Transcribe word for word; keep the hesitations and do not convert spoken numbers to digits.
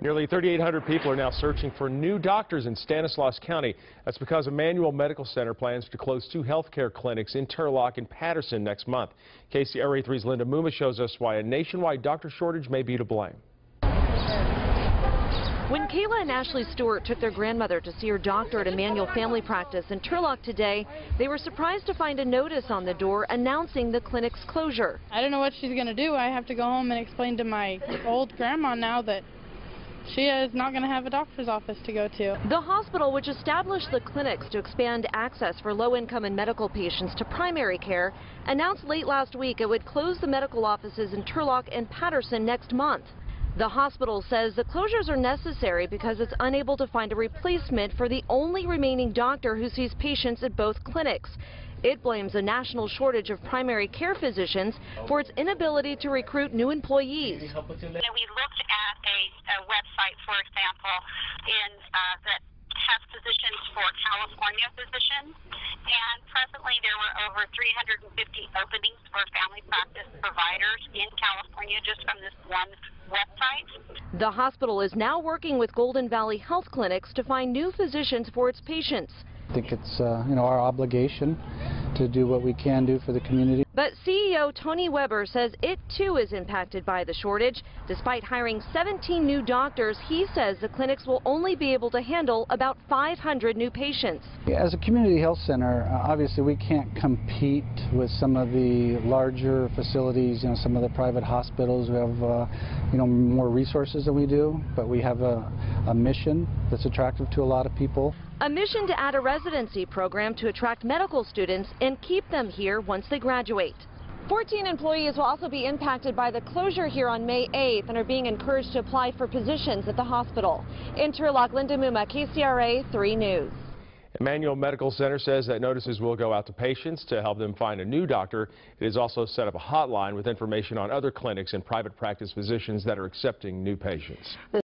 Nearly three thousand eight hundred people are now searching for new doctors in Stanislaus County. That's because Emanuel Medical Center plans to close two health care clinics in Turlock and Patterson next month. K C R A three's Linda Mumma shows us why a nationwide doctor shortage may be to blame. When Kayla and Ashley Stewart took their grandmother to see her doctor at Emanuel Family Practice in Turlock today, they were surprised to find a notice on the door announcing the clinic's closure. I don't know what she's going to do. I have to go home and explain to my old grandma now that she is not going to have a doctor's office to go to. The hospital, which established the clinics to expand access for low-income and medical patients to primary care, announced late last week it would close the medical offices in Turlock and Patterson next month. The hospital says the closures are necessary because it's unable to find a replacement for the only remaining doctor who sees patients at both clinics. It blames a national shortage of primary care physicians for its inability to recruit new employees. You know, we looked at a, a website, for example, in, uh, that has positions for California physicians, and presently there were over three hundred fifty openings for family practice providers in California just from this one website. The hospital is now working with Golden Valley Health Clinics to find new physicians for its patients. I think it's uh, you know, our obligation to do what we can do for the community. But C E O Tony Weber says it too is impacted by the shortage. Despite hiring seventeen new doctors, he says the clinics will only be able to handle about five hundred new patients. As a community health center, uh, obviously we can't compete with some of the larger facilities, you know, some of the private hospitals. We have uh, you know, more resources than we do, but we have a, a mission that's attractive to a lot of people. A mission to add a residency program to attract medical students and keep them here once they graduate. fourteen employees will also be impacted by the closure here on May eighth and are being encouraged to apply for positions at the hospital. In Turlock, Linda Mumma, K C R A three News. Emanuel Medical Center says that notices will go out to patients to help them find a new doctor. It has also set up a hotline with information on other clinics and private practice physicians that are accepting new patients.